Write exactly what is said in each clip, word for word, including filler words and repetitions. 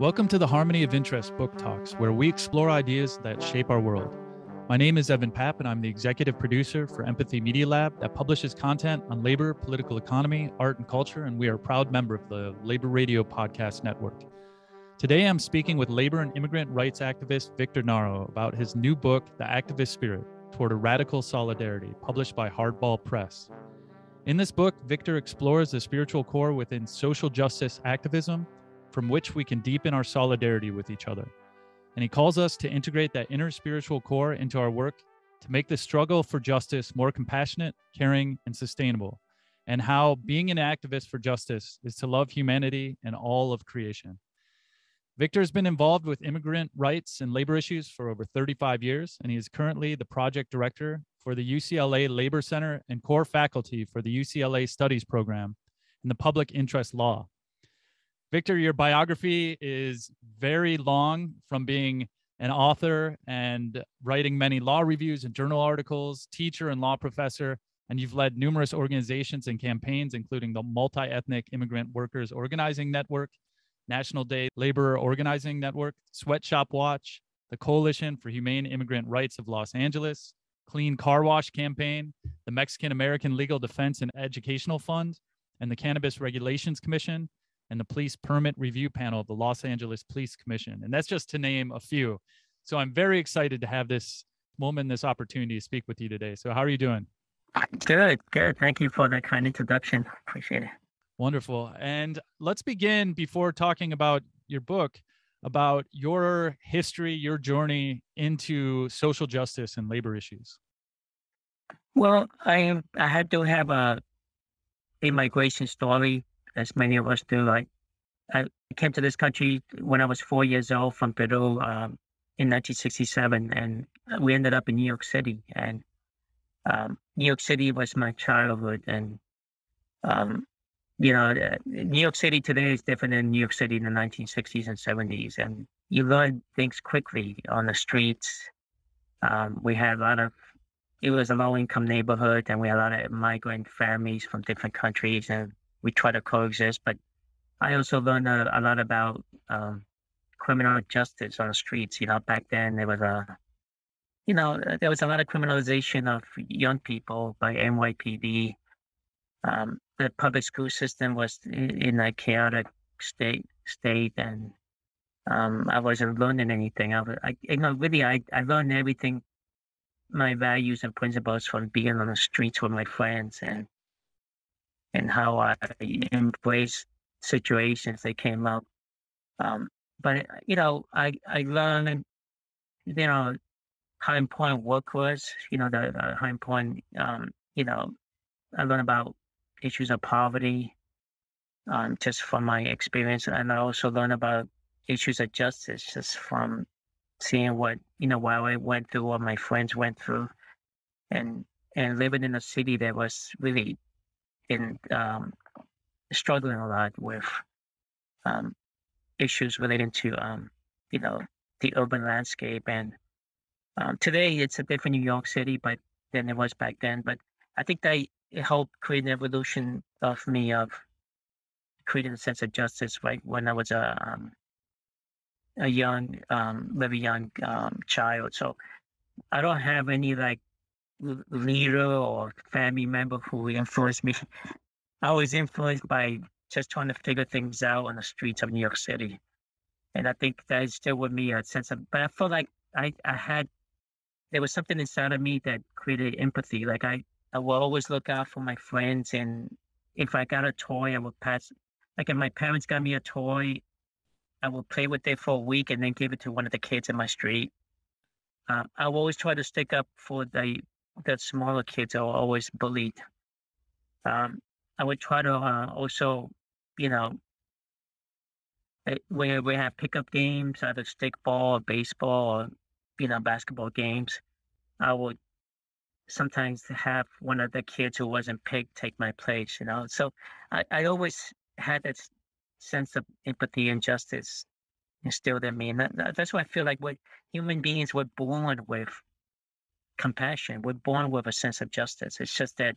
Welcome to the Harmony of Interest Book Talks, where we explore ideas that shape our world. My name is Evan Papp, and I'm the executive producer for Empathy Media Lab that publishes content on labor, political economy, art, and culture, and we are a proud member of the Labor Radio Podcast Network. Today, I'm speaking with labor and immigrant rights activist Victor Narro about his new book, The Activist Spirit Toward a Radical Solidarity, published by Hardball Press. In this book, Victor explores the spiritual core within social justice activism, from which we can deepen our solidarity with each other. And he calls us to integrate that inner spiritual core into our work to make the struggle for justice more compassionate, caring, and sustainable, and how being an activist for justice is to love humanity and all of creation. Victor has been involved with immigrant rights and labor issues for over thirty-five years, and he is currently the project director for the U C L A Labor Center and core faculty for the U C L A Studies Program in the Public Interest Law. Victor, your biography is very long, from being an author and writing many law reviews and journal articles, teacher and law professor, and you've led numerous organizations and campaigns, including the Multi-Ethnic Immigrant Workers Organizing Network, National Day Labor Organizing Network, Sweatshop Watch, the Coalition for Humane Immigrant Rights of Los Angeles, Clean Car Wash Campaign, the Mexican-American Legal Defense and Educational Fund, and the Cannabis Regulations Commission, and the Police Permit Review Panel of the Los Angeles Police Commission. And that's just to name a few. So I'm very excited to have this moment, this opportunity to speak with you today. So how are you doing? Good, good. Thank you for that kind introduction. Appreciate it. Wonderful. And let's begin, before talking about your book, about your history, your journey into social justice and labor issues. Well, I, I had to have a, a migration story, as many of us do. I, I came to this country when I was four years old from Peru um, in nineteen sixty-seven, and we ended up in New York City. And um, New York City was my childhood. And, um, you know, New York City today is different than New York City in the nineteen sixties and seventies. And you learn things quickly on the streets. Um, we had a lot of, it was a low-income neighborhood, and we had a lot of migrant families from different countries. And we try to coexist, but I also learned a, a lot about um, criminal justice on the streets. You know, back then there was a, you know, there was a lot of criminalization of young people by N Y P D. Um, the public school system was in, in a chaotic state, state, and um, I wasn't learning anything. I, was, I you know, really, I, I learned everything, my values and principles, from being on the streets with my friends, and. and how I embraced situations that came up. Um, but, you know, I, I learned, you know, how important work was, you know, the, uh, how important, um, you know, I learned about issues of poverty um, just from my experience. And I also learned about issues of justice just from seeing what, you know, what I went through, what my friends went through, and, and living in a city that was really, been um, struggling a lot with um, issues relating to, um, you know, the urban landscape. And um, today it's a different New York City, but than it was back then. But I think that it helped create an evolution of me of creating a sense of justice, right? When I was a, um, a young, um, very young um, child. So I don't have any like, leader or family member who influenced me. I was influenced by just trying to figure things out on the streets of New York City. And I think that is still with me a sense of, but I felt like I, I had, there was something inside of me that created empathy. Like I, I would always look out for my friends. And if I got a toy, I would pass, like if my parents got me a toy, I would play with it for a week and then give it to one of the kids in my street. Uh, I would always try to stick up for the, that smaller kids are always bullied. Um, I would try to uh, also, you know, where we have pickup games, either stickball or baseball or, you know, basketball games, I would sometimes have one of the kids who wasn't picked take my place, you know. So I, I always had that sense of empathy and justice instilled in me. And that, that's why I feel like what human beings were born with, compassion. We're born with a sense of justice. It's just that,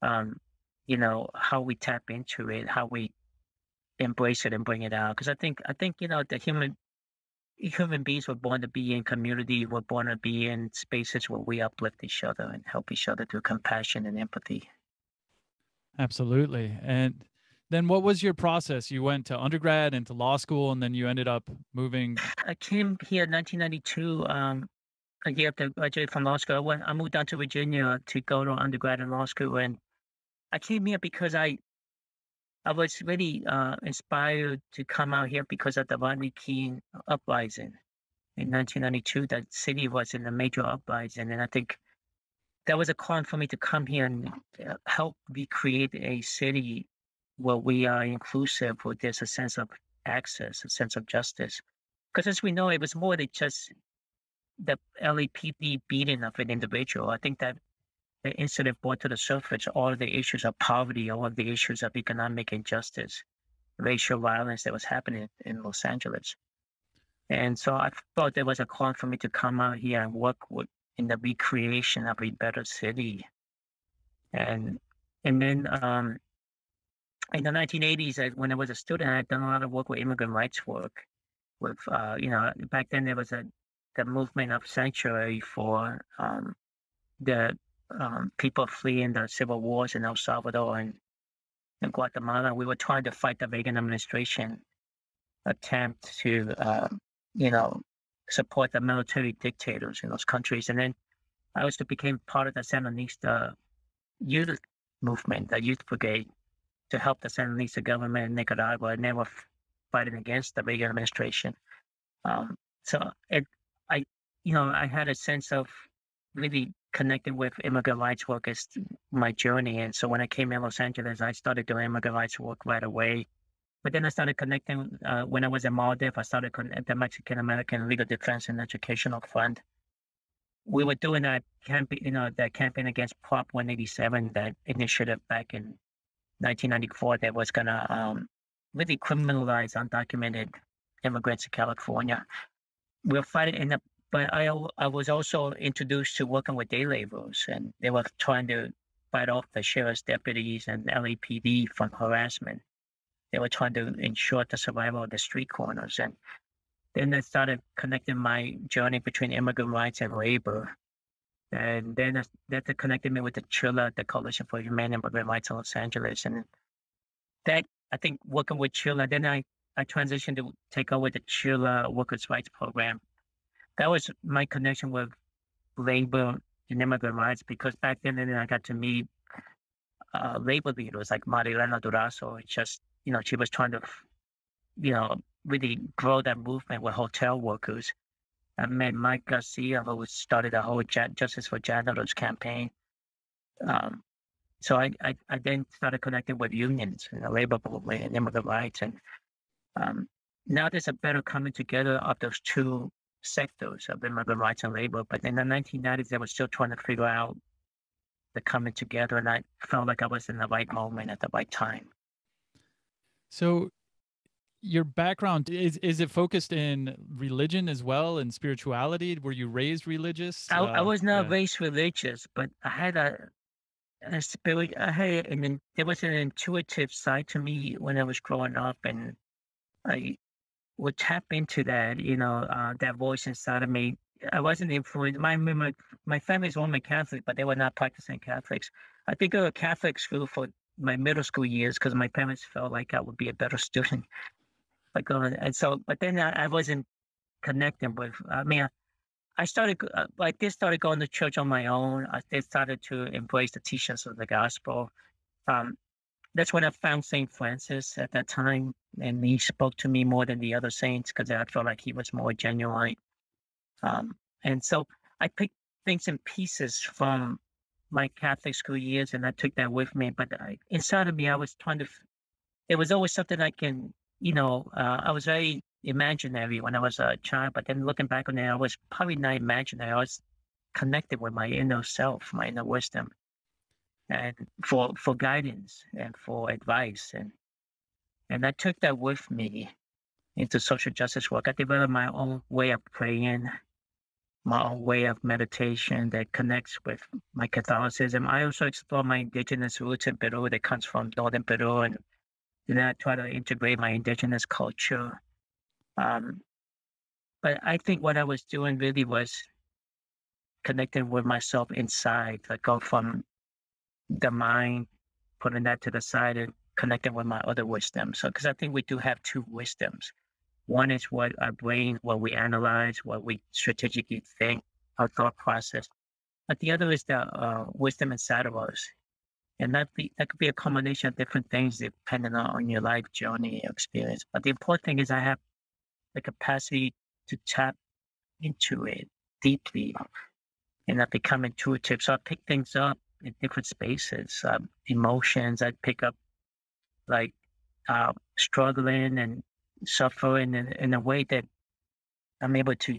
um, you know, how we tap into it, how we embrace it and bring it out. Because I think, I think, you know, the human human beings were born to be in community, were born to be in spaces where we uplift each other and help each other through compassion and empathy. Absolutely. And then what was your process? You went to undergrad and to law school, and then you ended up moving. I came here in nineteen ninety-two, um, a year after I graduated from law school. I, went, I moved down to Virginia to go to undergrad and law school. And I came here because I I was really uh, inspired to come out here because of the Rodney King uprising in nineteen ninety-two. That city was in a major uprising, and I think that was a calling for me to come here and help recreate a city where we are inclusive, where there's a sense of access, a sense of justice. Because as we know, it was more than just the L A P D beating of an individual. I think that the incident brought to the surface all of the issues of poverty, all of the issues of economic injustice, racial violence that was happening in Los Angeles. And so I felt there was a call for me to come out here and work with, in the recreation of a better city. And and then um, in the nineteen eighties, I, when I was a student, I had done a lot of work with immigrant rights work. With uh, you know, back then there was a the movement of sanctuary for um, the Um, people fleeing the civil wars in El Salvador and in Guatemala. We were trying to fight the Reagan administration attempt to, uh, you know, support the military dictators in those countries. And then I also became part of the Sandinista youth movement, the youth brigade, to help the Sandinista government in Nicaragua, and they were fighting against the Reagan administration. Um, so it, I, you know, I had a sense of really connected with immigrant rights work is my journey. And so when I came in Los Angeles, I started doing immigrant rights work right away. But then I started connecting, uh, when I was in Maldives, I started connecting the Mexican-American Legal Defense and Educational Fund. We were doing that campaign, you know, that campaign against Prop one eighty-seven, that initiative back in nineteen ninety-four that was going to um, really criminalize undocumented immigrants in California. We were fighting in the But I, I was also introduced to working with day laborers, and they were trying to fight off the sheriff's deputies and L A P D from harassment. They were trying to ensure the survival of the street corners. And then I started connecting my journey between immigrant rights and labor. And then that connected me with the C H I L A, the Coalition for Humane Immigrant Rights of Los Angeles. And that, I think, working with C H I L A, then I, I transitioned to take over the C H I L A Workers' Rights Program. That was my connection with labor and immigrant rights, because back then, then I got to meet uh, labor leaders like Marilena Durazo. It's just, you know, she was trying to, you know, really grow that movement with hotel workers. I met Mike Garcia, who started the whole Justice for Janitors campaign. Um, so I, I, I then started connecting with unions and the labor movement and immigrant rights. And um, now there's a better coming together of those two sectors of immigrant rights and labor. But in the nineteen nineties, they were still trying to figure out the coming together, and I felt like I was in the right moment at the right time. So your background, is is it focused in religion as well and spirituality? Were you raised religious? I, uh, I was not uh, raised religious, but I had a, a spirit, I had, and then there was an intuitive side to me when I was growing up, and I would tap into that, you know, uh, that voice inside of me. I wasn't influenced. My my, my family's Roman Catholic, but they were not practicing Catholics. I think I was a Catholic school for my middle school years because my parents felt like I would be a better student. Like, uh, and so, but then I, I wasn't connecting with, I mean, I, I started, uh, I did started going to church on my own. I did started to embrace the teachings of the gospel. Um, That's when I found Saint Francis at that time, and he spoke to me more than the other saints because I felt like he was more genuine. Um, and so I picked things and pieces from my Catholic school years, and I took that with me. But I, inside of me, I was trying to, there was always something I can, you know, uh, I was very imaginary when I was a child, but then looking back on it, I was probably not imaginary. I was connected with my inner self, my inner wisdom, and for for guidance and for advice. And and I took that with me into social justice work. I developed my own way of praying, my own way of meditation that connects with my Catholicism. I also explore my indigenous roots in Peru that comes from northern Peru and you know, try to integrate my indigenous culture. Um, but I think what I was doing really was connecting with myself inside, like go from the mind, putting that to the side and connecting with my other wisdom. So, because I think we do have two wisdoms. One is what our brain, what we analyze, what we strategically think, our thought process. But the other is the uh, wisdom inside of us. And that, be, that could be a combination of different things depending on your life journey, your experience. But the important thing is I have the capacity to tap into it deeply and I become intuitive. So I pick things up in different spaces, um, emotions. I pick up like uh, struggling and suffering in, in a way that I'm able to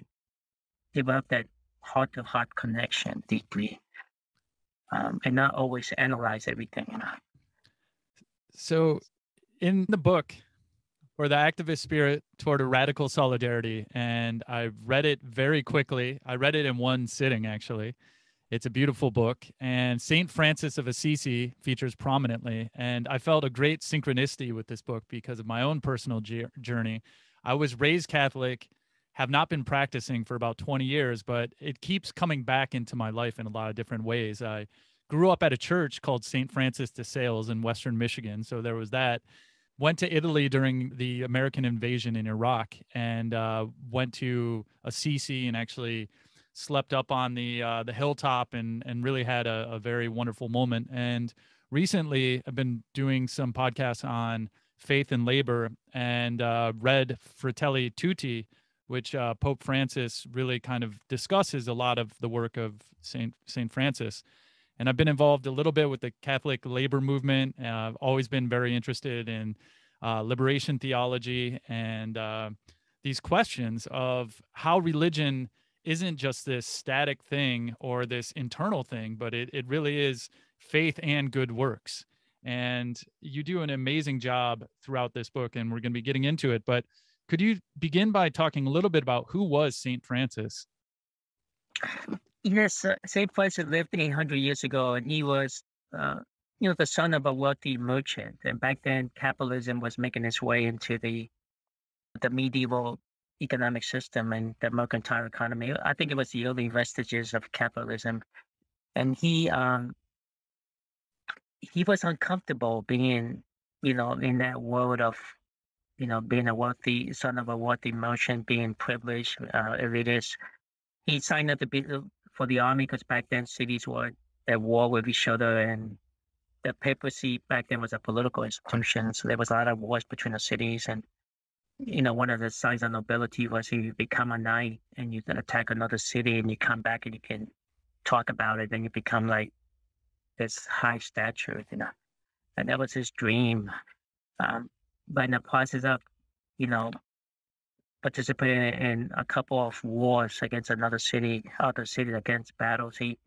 develop that heart-to-heart connection deeply um, and not always analyze everything. You know? So in the book, or The Activist Spirit Toward a Radical Solidarity, and I read it very quickly. I read it in one sitting, actually. It's a beautiful book, and Saint Francis of Assisi features prominently, and I felt a great synchronicity with this book because of my own personal journey. I was raised Catholic, have not been practicing for about twenty years, but it keeps coming back into my life in a lot of different ways. I grew up at a church called Saint Francis de Sales in Western Michigan, so there was that. Went to Italy during the American invasion in Iraq, and uh, went to Assisi and actually slept up on the uh, the hilltop and and really had a, a very wonderful moment. And recently, I've been doing some podcasts on faith and labor, and uh, read Fratelli Tutti, which uh, Pope Francis really kind of discusses a lot of the work of Saint Saint Francis. And I've been involved a little bit with the Catholic labor movement. Uh, I've always been very interested in uh, liberation theology and uh, these questions of how religion isn't just this static thing or this internal thing, but it, it really is faith and good works. And you do an amazing job throughout this book, and we're going to be getting into it. But could you begin by talking a little bit about who was Saint Francis? Yes, uh, Saint Francis lived eight hundred years ago, and he was, uh, you know, the son of a wealthy merchant. And back then, capitalism was making its way into the the medieval economic system and the mercantile economy. I think it was the early vestiges of capitalism. And he um, he was uncomfortable being, you know, in that world of, you know, being a wealthy son of a wealthy merchant, being privileged, uh, elitist. He signed up to be for the army because back then cities were at war with each other, and the papacy back then was a political institution. So there was a lot of wars between the cities, and you know one of the signs of nobility was you become a knight and you can attack another city and you come back and you can talk about it. Then you become like this high stature, you know, and that was his dream. Um, but in the process of, you know, participated in a couple of wars against another city, other cities against battles. He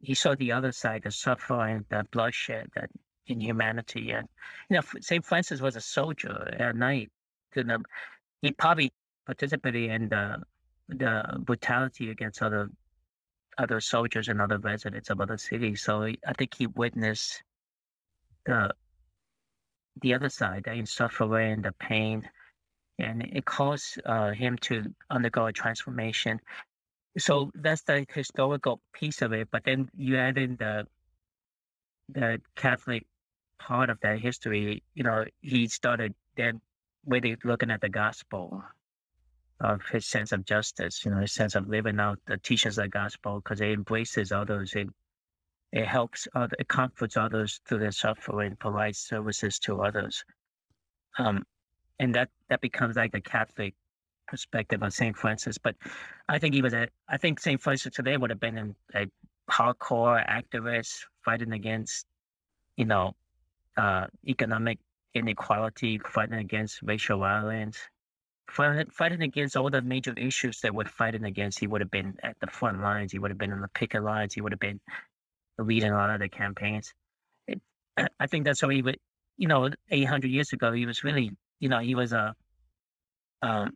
he saw the other side, the suffering, the bloodshed, the inhumanity. And, you know, Saint Francis was a soldier at night. You know, he probably participated in the, the brutality against other other soldiers and other residents of other cities. So he, I think he witnessed the, the other side, the suffering, the pain. And it caused uh, him to undergo a transformation. So that's the historical piece of it. But then you add in the the Catholic part of that history. You know, he started then really looking at the gospel of his sense of justice. You know, his sense of living out the teachings of the gospel because it embraces others. It it helps others, it comforts others through their suffering, provides services to others. Um. And that, that becomes like the Catholic perspective of Saint Francis. But I think he was a, I think Saint Francis today would have been a hardcore activist fighting against, you know, uh, economic inequality, fighting against racial violence, fighting, fighting against all the major issues that we're fighting against. He would have been at the front lines. He would have been on the picket lines. He would have been leading a lot of the campaigns. It, I think that's how he would, you know, eight hundred years ago, he was really, you know, he was a, um,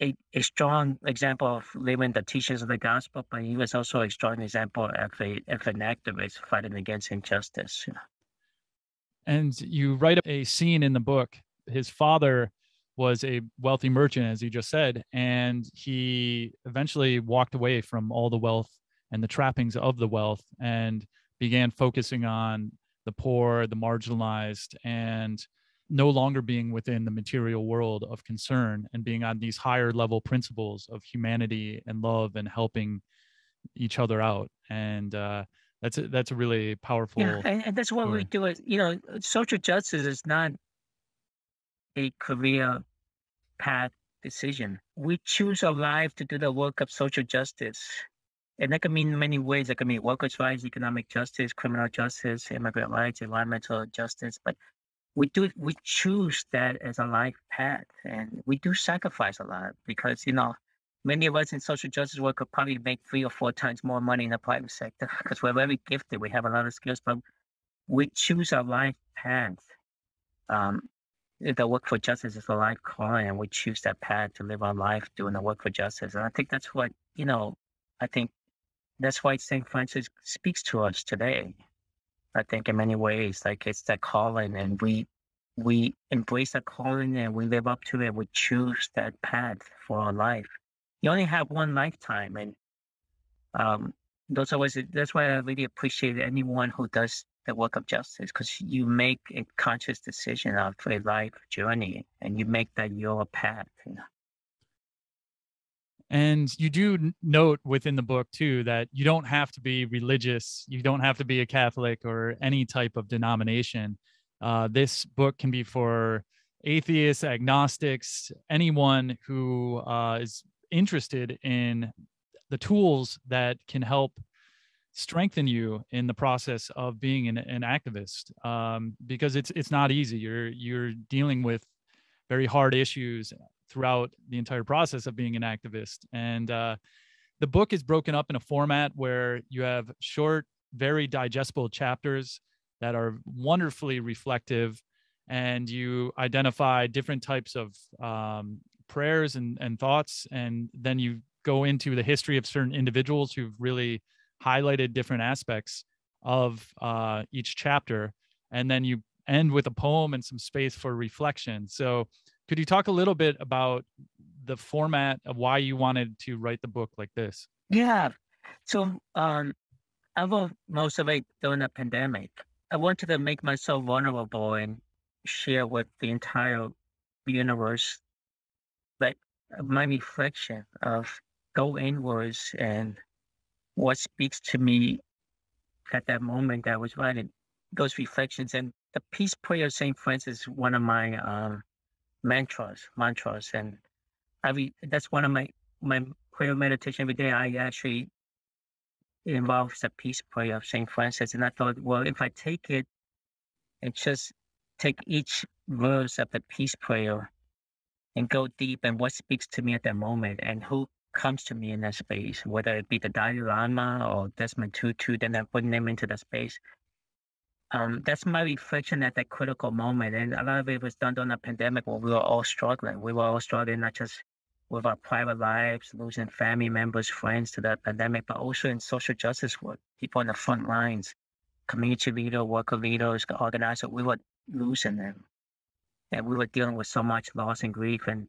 a a strong example of living the teachings of the gospel, but he was also a strong example of, a, of an activist fighting against injustice. You know? And you write up a scene in the book. His father was a wealthy merchant, as you just said, and he eventually walked away from all the wealth and the trappings of the wealth and began focusing on the poor, the marginalized, and no longer being within the material world of concern and being on these higher level principles of humanity and love and helping each other out. And uh, that's a, that's a really powerful. Yeah, and, and that's what story. We do. Is, you know, social justice is not a career path decision. We choose our life to do the work of social justice. And that can mean many ways. That can mean workers' rights, economic justice, criminal justice, immigrant rights, environmental justice. But we do we choose that as a life path, and we do sacrifice a lot because, you know, many of us in social justice work could probably make three or four times more money in the private sector because we're very gifted. We have a lot of skills, but we choose our life path. Um, the work for justice is a life calling, and we choose that path to live our life doing the work for justice. And I think that's what, you know, I think that's why Saint Francis speaks to us today. I think in many ways, like it's that calling, and we we embrace that calling and we live up to it. We choose that path for our life. You only have one lifetime, and um, those always. That's why I really appreciate anyone who does the work of justice, because you make a conscious decision of a life journey, and you make that your path. You know? And you do note within the book, too, that you don't have to be religious. You don't have to be a Catholic or any type of denomination. Uh, this book can be for atheists, agnostics, anyone who uh, is interested in the tools that can help strengthen you in the process of being an, an activist, um, because it's it's not easy. You're, you're dealing with very hard issues throughout the entire process of being an activist. And uh, the book is broken up in a format where you have short, very digestible chapters that are wonderfully reflective. And you identify different types of um, prayers and, and thoughts. And then you go into the history of certain individuals who've really highlighted different aspects of uh, each chapter. And then you end with a poem and some space for reflection. So could you talk a little bit about the format of why you wanted to write the book like this? Yeah. So um, I wrote most of it during the pandemic. I wanted to make myself vulnerable and share with the entire universe, like my reflection of go inwards and what speaks to me at that moment that I was writing those reflections. And the peace prayer of Saint Francis is one of my um, mantras, mantras, and I re- that's one of my my prayer meditation every day. I actually it involves the peace prayer of Saint Francis, and I thought, well, if I take it and just take each verse of the peace prayer and go deep and what speaks to me at that moment, and who comes to me in that space, whether it be the Dalai Lama or Desmond Tutu, then I put them into the space. Um, that's my reflection at that critical moment. And a lot of it was done during the pandemic when we were all struggling. We were all struggling, not just with our private lives, losing family members, friends to that pandemic, but also in social justice work, people on the front lines, community leader, worker leaders, organizer, we were losing them. And we were dealing with so much loss and grief. And,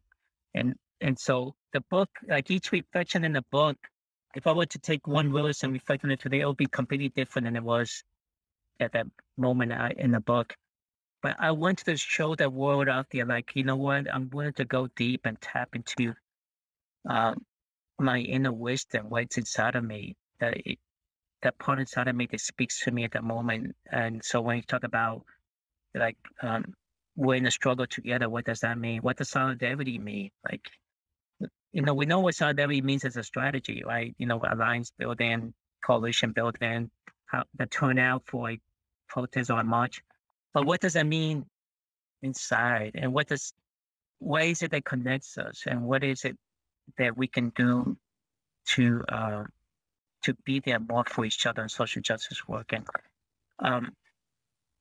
and, and so the book, like each reflection in the book, if I were to take one verse and reflect on it today, it would be completely different than it was at that moment I, in the book. But I wanted to show the world out there, like, you know what, I'm willing to go deep and tap into uh, my inner wisdom, what's inside of me, that it, that part inside of me that speaks to me at that moment. And so when you talk about, like, um, we're in a struggle together, what does that mean? What does solidarity mean? Like, you know, we know what solidarity means as a strategy, right? You know, alliance building, coalition building, how the turnout for a protest or a march, but what does that mean inside? And what does, what is it that connects us? And what is it that we can do to uh, to be there more for each other in social justice work? And um,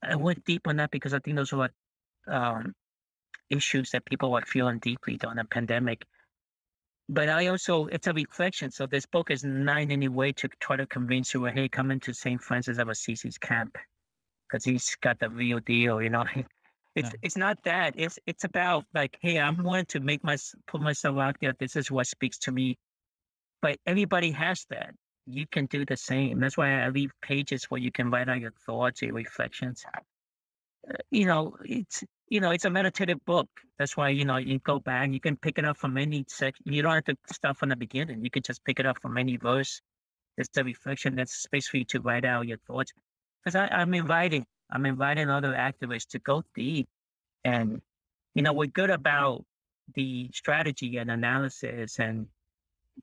I went deep on that because I think those were um, issues that people were feeling deeply during the pandemic. But I also, it's a reflection. So this book is not in any way to try to convince you, hey, come into Saint Francis of Assisi's camp because he's got the real deal, you know. It's yeah. it's not that. It's it's about like, hey, I'm willing to make my put myself out there. This is what speaks to me. But everybody has that. You can do the same. That's why I leave pages where you can write out your thoughts, your reflections. Uh, you know, it's you know, it's a meditative book. That's why, you know, you go back. You can pick it up from any section. You don't have to start from the beginning. You can just pick it up from any verse. It's the reflection. That's space for you to write out your thoughts. Because I'm inviting. I'm inviting other activists to go deep. And, you know, we're good about the strategy and analysis and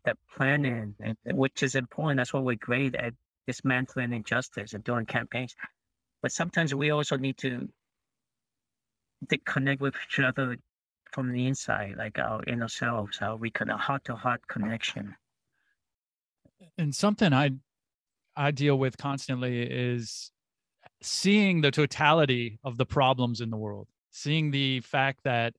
the planning, and, which is important. That's why we're great at dismantling injustice and doing campaigns. But sometimes we also need to, to connect with each other from the inside, like our inner selves, our heart-to-heart connection. And something I I deal with constantly is seeing the totality of the problems in the world, seeing the fact that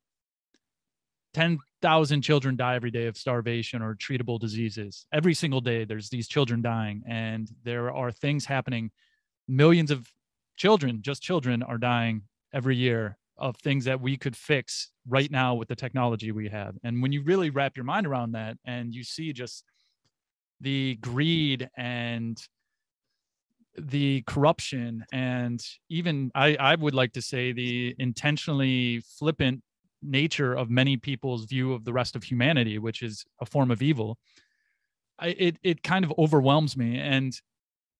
ten thousand children die every day of starvation or treatable diseases. Every single day, there's these children dying, and there are things happening. Millions of children, just children, are dying every year of things that we could fix right now with the technology we have. And when you really wrap your mind around that and you see just the greed and the corruption, and even I, I would like to say the intentionally flippant nature of many people's view of the rest of humanity, which is a form of evil, I, it it kind of overwhelms me. And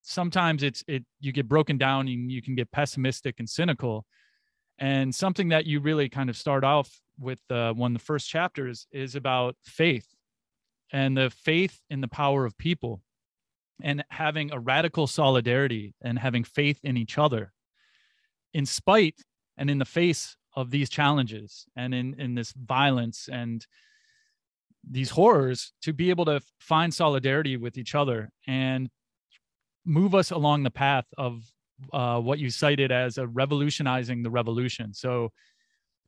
sometimes it's it you get broken down and you can get pessimistic and cynical. And something that you really kind of start off with uh, one of the first chapters is about faith and the faith in the power of people, and having a radical solidarity and having faith in each other in spite and in the face of these challenges and in, in this violence and these horrors, to be able to find solidarity with each other and move us along the path of uh, what you cited as a revolutionizing the revolution. So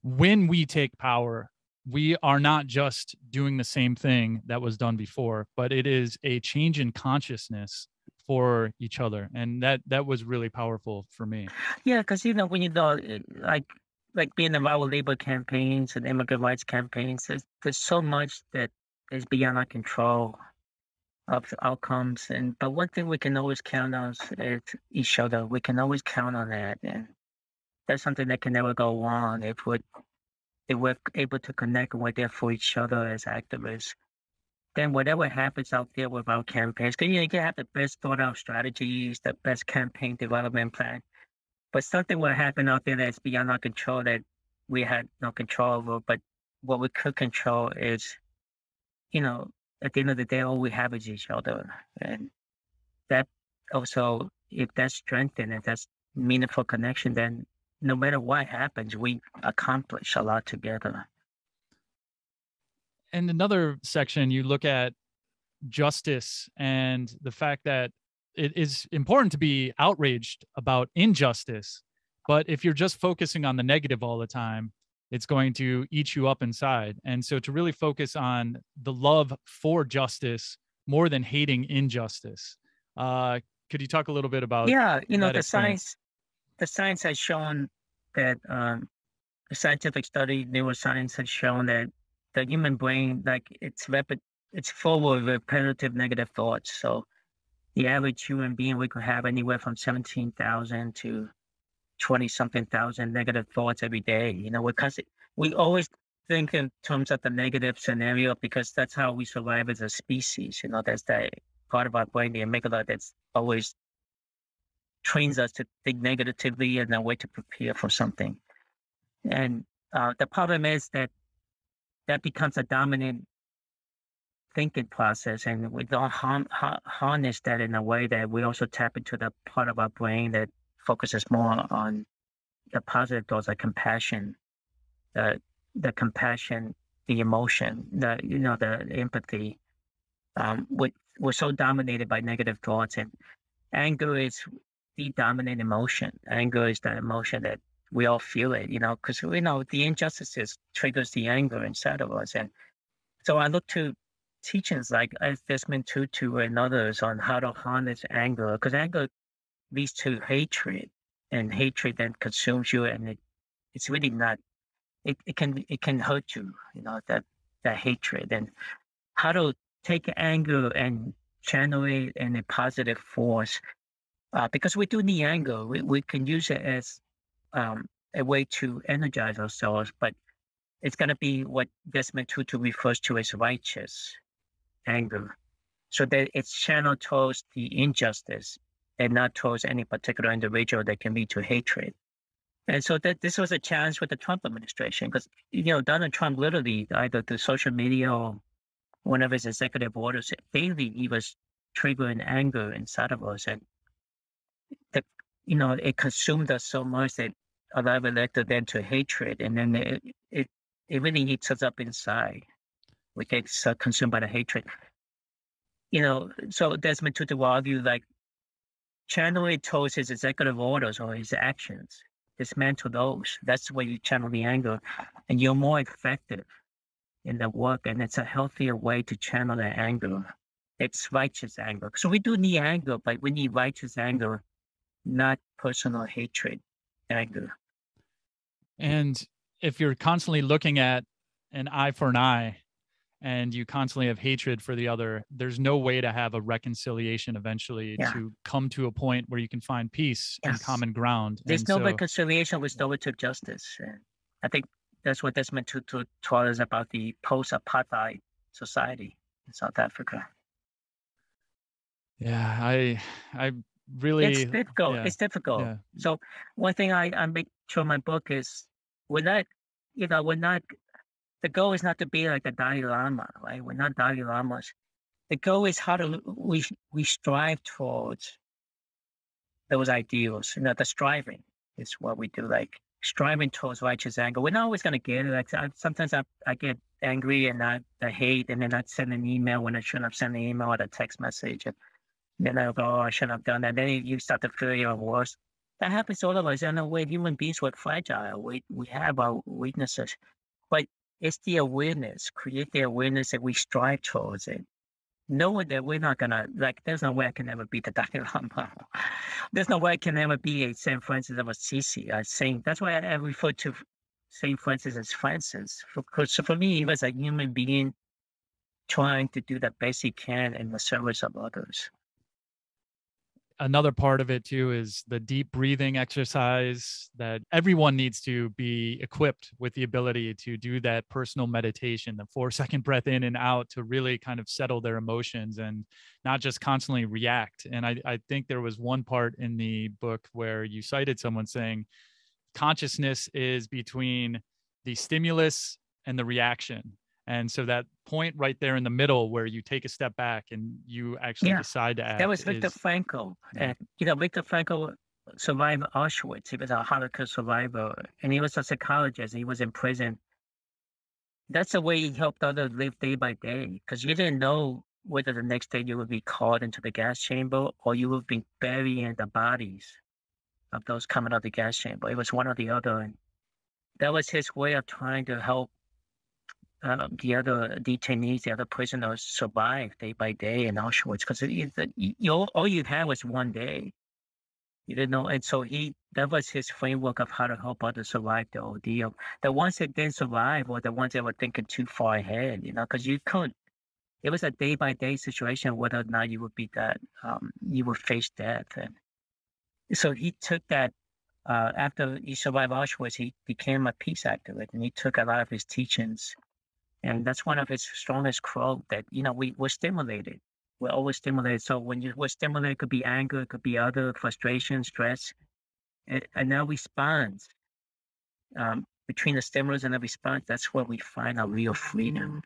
when we take power, we are not just doing the same thing that was done before, but it is a change in consciousness for each other. And that, that was really powerful for me. Yeah, because, you know, when you know, like, like being involved with labor campaigns and immigrant rights campaigns, there's, there's so much that is beyond our control of outcomes. And but one thing we can always count on is each other. We can always count on that. And that's something that can never go wrong if we're If we're able to connect and we're there for each other as activists, then whatever happens out there with our campaigns, because you know, you can have the best thought out strategies, the best campaign development plan, but something will happen out there that's beyond our control that we had no control over. But what we could control is, you know, at the end of the day, all we have is each other. And that also, if that's strengthened, if that's meaningful connection, then no matter what happens, we accomplish a lot together. And another section, you look at justice and the fact that it is important to be outraged about injustice, but if you're just focusing on the negative all the time, it's going to eat you up inside. And so to really focus on the love for justice more than hating injustice. Uh, could you talk a little bit about yeah, you know, that the experience? science. The science has shown that um, the scientific study, neuroscience has shown that the human brain, like it's rapid, it's full of repetitive negative thoughts. So the average human being, we could have anywhere from seventeen thousand to twenty something thousand negative thoughts every day. You know, because we always think in terms of the negative scenario because that's how we survive as a species. You know, that's that part of our brain, the amygdala, that's always trains us to think negatively and a way to prepare for something. And uh, the problem is that that becomes a dominant thinking process, and we don't harm, ha- harness that in a way that we also tap into the part of our brain that focuses more on the positive thoughts, like compassion, uh, the compassion, the emotion, the, you know, the empathy. Um, we're, we're so dominated by negative thoughts, and anger is the dominant emotion. Anger is that emotion that we all feel it, you know, because we know the injustices triggers the anger inside of us. And so I look to teachings like Desmond Tutu and others on how to harness anger, because anger leads to hatred, and hatred then consumes you, and it, it's really not. It, it can it can hurt you, you know, that that hatred, and how to take anger and channel it in a positive force, uh, because we do need anger. We we can use it as um, a way to energize ourselves, but it's going to be what Desmond Tutu refers to as righteous anger, so that it's channeled towards the injustice and not towards any particular individual that can lead to hatred. And so that this was a challenge with the Trump administration, because, you know, Donald Trump literally, either through social media or one of his executive orders, daily he was triggering anger inside of us. And, the, you know, it consumed us so much that a lot of it led then to hatred. And then it, it, it really eats us up inside. We get so consumed by the hatred. You know, so Desmond Tutu argued, like, channel it towards his executive orders or his actions. Dismantle those. That's the way you channel the anger, and you're more effective in the work. And it's a healthier way to channel that anger. It's righteous anger. So we do need anger, but we need righteous anger, not personal hatred, anger. And if you're constantly looking at an eye for an eye, and you constantly have hatred for the other, there's no way to have a reconciliation eventually yeah. to come to a point where you can find peace yes. and common ground. There's and no so, reconciliation restorative justice. And I think that's what Desmond Tutu taught us about the post-apartheid society in South Africa. Yeah, I I really... It's difficult. Yeah, it's difficult. Yeah. So one thing I, I make sure in my book is we're not, you know, we're not... The goal is not to be like the Dalai Lama, right? We're not Dalai Lamas. The goal is how to we we strive towards those ideals. You know, the striving is what we do, like striving towards righteous anger. We're not always going to get it. Like I, sometimes I I get angry and I, I hate, and then I send an email when I shouldn't have sent an email or a text message, and then I go, oh, I shouldn't have done that. Then you start to feel even worse. That happens to all of us. I know we're human beings. We're fragile. We we have our weaknesses, but it's the awareness, create the awareness that we strive towards it. Knowing that we're not going to, like, there's no way I can ever be the Dalai Lama. There's no way I can ever be a Saint Francis of Assisi. I think that's why I, I refer to Saint Francis as Francis. Because for, for me, he was a human being trying to do the best he can in the service of others. Another part of it, too, is the deep breathing exercise that everyone needs to be equipped with the ability to do that personal meditation, the four-second breath in and out to really kind of settle their emotions and not just constantly react. And I, I think there was one part in the book where you cited someone saying consciousness is between the stimulus and the reaction. And so that point right there in the middle where you take a step back and you actually yeah. decide to act. That was Viktor is... Frankl. And, you know, Viktor Frankl survived Auschwitz. He was a Holocaust survivor, and he was a psychologist. He was in prison. That's the way he helped others live day by day, because you didn't know whether the next day you would be called into the gas chamber or you would be burying the bodies of those coming out of the gas chamber. It was one or the other. And that was his way of trying to help Um, the other detainees, the other prisoners survived day by day in Auschwitz, because all you had was one day. You didn't know. And so he, that was his framework of how to help others survive the ordeal. The ones that didn't survive were the ones that were thinking too far ahead, you know, because you couldn't. It was a day by day situation whether or not you would be that, um, you would face death. And so he took that. Uh, after he survived Auschwitz, he became a peace activist, and he took a lot of his teachings. And that's one of his strongest quotes, that, you know, we, we're stimulated. We're always stimulated. So when you were stimulated, it could be anger, it could be other frustration, stress. And, and our response, um, between the stimulus and the response, that's where we find our real freedom.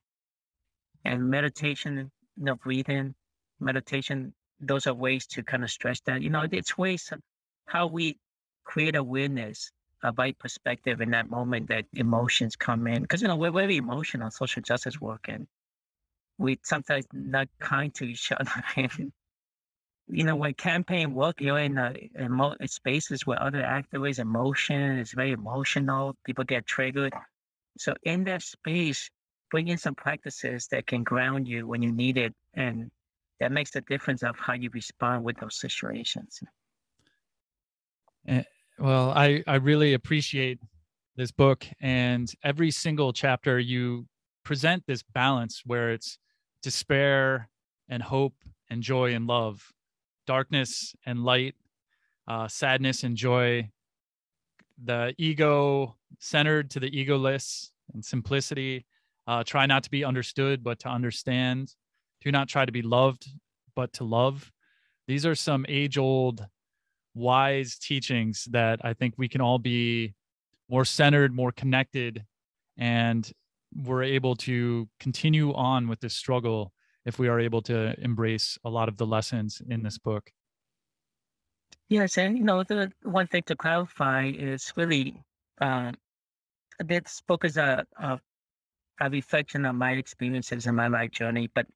And meditation, you know, breathing, meditation, those are ways to kind of stress that. You know, it's ways of how we create awareness, a right perspective in that moment that emotions come in. Because, you know, we're very emotional social justice work, and we sometimes not kind to each other. And, you know, when campaign work, you're in, a, in spaces where other activists, emotion is very emotional, people get triggered. So in that space, bring in some practices that can ground you when you need it. And that makes the difference of how you respond with those situations. And Well, I, I really appreciate this book, and every single chapter you present this balance where it's despair and hope and joy and love, darkness and light, uh, sadness and joy, the ego centered to the egoless and simplicity. Uh, try not to be understood, but to understand. Do not try to be loved, but to love. These are some age-old wise teachings that I think we can all be more centered, more connected, and we're able to continue on with this struggle if we are able to embrace a lot of the lessons in this book. Yes, and you know, the one thing to clarify is really uh, this book is a, a, a reflection on my experiences and my life journey, but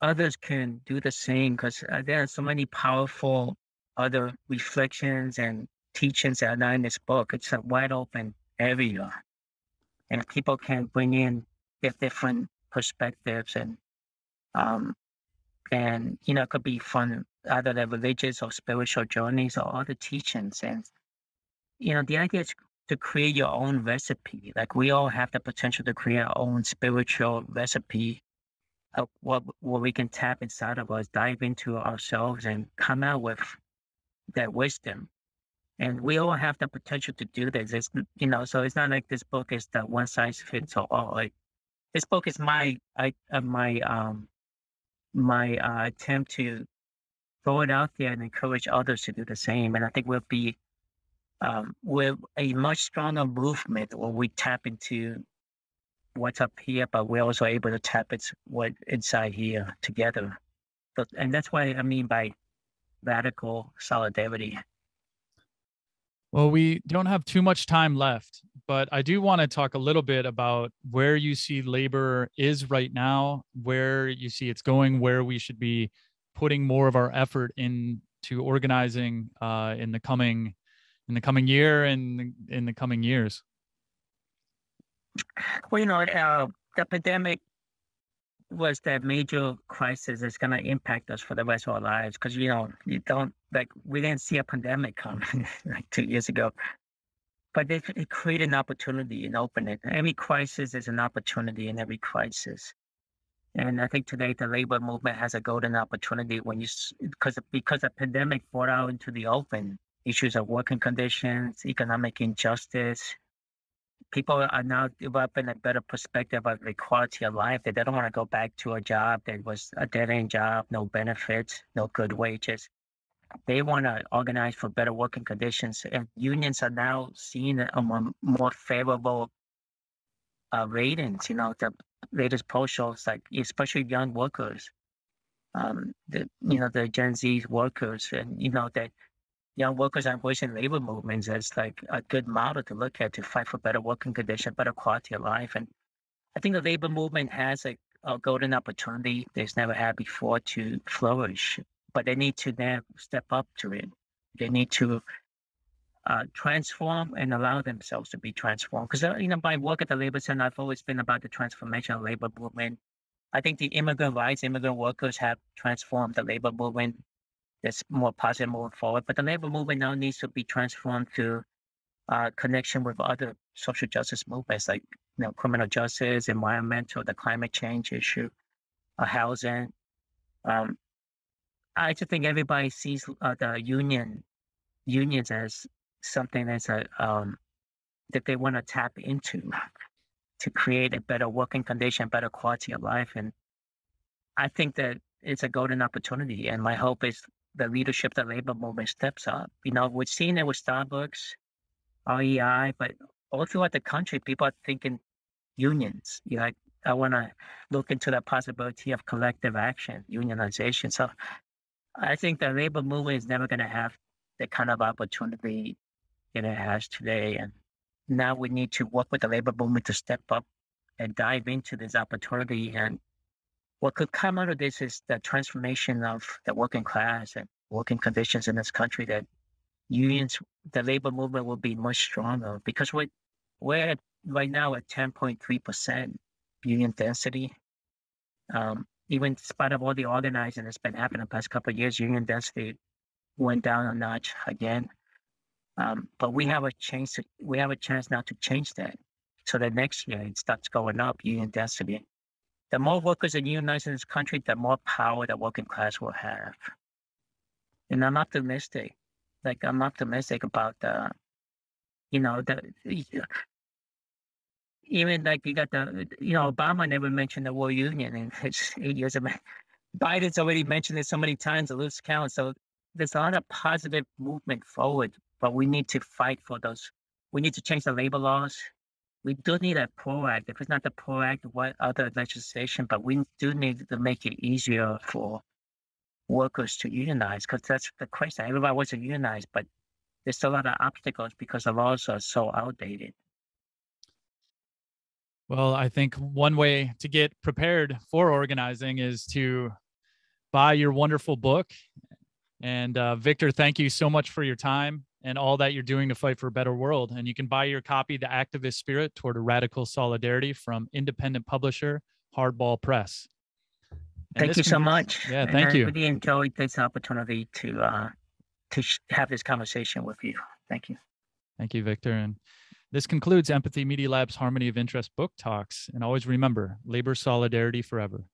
others can do the same, because uh, there are so many powerful other reflections and teachings that are not in this book. It's a wide open area, and people can bring in their different perspectives, and um, and you know, it could be from either their religious or spiritual journeys or other teachings. And you know, the idea is to create your own recipe. Like, we all have the potential to create our own spiritual recipe of what what we can tap inside of us, dive into ourselves, and come out with that wisdom. And we all have the potential to do this. It's, you know, so it's not like this book is the one size fits all. Like, this book is my, I, uh, my, um, my uh, attempt to throw it out there and encourage others to do the same. And I think we'll be, um, we're a much stronger movement when we tap into what's up here, but we're also able to tap it's what inside here together. But, and that's what I mean by radical solidarity. Well, we don't have too much time left, but I do want to talk a little bit about where you see labor is right now, where you see it's going, where we should be putting more of our effort into organizing uh, in the coming in the coming year and in the coming years. Well, you know, uh, the pandemic was that major crisis that's going to impact us for the rest of our lives, because, you know, you don't, like, we didn't see a pandemic coming like two years ago, but it, it created an opportunity and opened it. Every crisis is an opportunity in every crisis. And I think today the labor movement has a golden opportunity when you, because, because the pandemic brought out into the open issues of working conditions, economic injustice. People are now developing a better perspective of the quality of life, that they don't want to go back to a job that was a dead-end job, no benefits, no good wages. They want to organize for better working conditions, and unions are now seeing a more, more favorable uh, ratings. You know, the latest poll shows, like, especially young workers, um, the, you know, the Gen Z workers, and, you know, that young workers are voicing labor movements as like a good model to look at, to fight for better working conditions, better quality of life. And I think the labor movement has a, a golden opportunity that's never had before to flourish, but they need to now step up to it. They need to uh, transform and allow themselves to be transformed. Because, you know, my work at the Labor Center, I've always been about the transformation of labor movement. I think the immigrant rights, immigrant workers have transformed the labor movement. That's more positive moving forward. But the labor movement now needs to be transformed to uh, connection with other social justice movements, like, you know, criminal justice, environmental, the climate change issue, uh, housing. Um, I just think everybody sees uh, the union unions as something that's a, um, that they want to tap into to create a better working condition, better quality of life. And I think that it's a golden opportunity. And my hope is the leadership, the labor movement steps up. You know, we've seen it with Starbucks, R E I, but all throughout the country, people are thinking unions. You know, I, I want to look into the possibility of collective action, unionization. So I think the labor movement is never going to have the kind of opportunity that it has today. And now we need to work with the labor movement to step up and dive into this opportunity. And what could come out of this is the transformation of the working class and working conditions in this country, that unions, the labor movement will be much stronger, because we're, we're at, right now at ten point three percent union density. Um, even in spite of all the organizing that's been happening the past couple of years, union density went down a notch again. Um, but we have a chance to, we have a chance now to change that, so that next year it starts going up, union density. The more workers are unionized in this country, the more power the working class will have. And I'm optimistic. Like, I'm optimistic about the, you know, the, even like you got the, you know, Obama never mentioned the word union in his eight years of, Biden's already mentioned it so many times, I lose count. So there's a lot of positive movement forward, but we need to fight for those. We need to change the labor laws. We do need a PRO Act. If it's not the PRO Act, what other legislation? But we do need to make it easier for workers to unionize, because that's the question. Everybody wants to unionize, but there's a lot of obstacles because the laws are so outdated. Well, I think one way to get prepared for organizing is to buy your wonderful book. And uh, Victor, thank you so much for your time and all that you're doing to fight for a better world. And you can buy your copy, The Activist Spirit Toward a Radical Solidarity, from independent publisher Hardball Press. And thank you so much. Yeah, thank you. I really enjoyed this opportunity to, uh, to sh have this conversation with you. Thank you. Thank you, Victor. And this concludes Empathy Media Lab's Harmony of Interest book talks. And always remember, labor solidarity forever.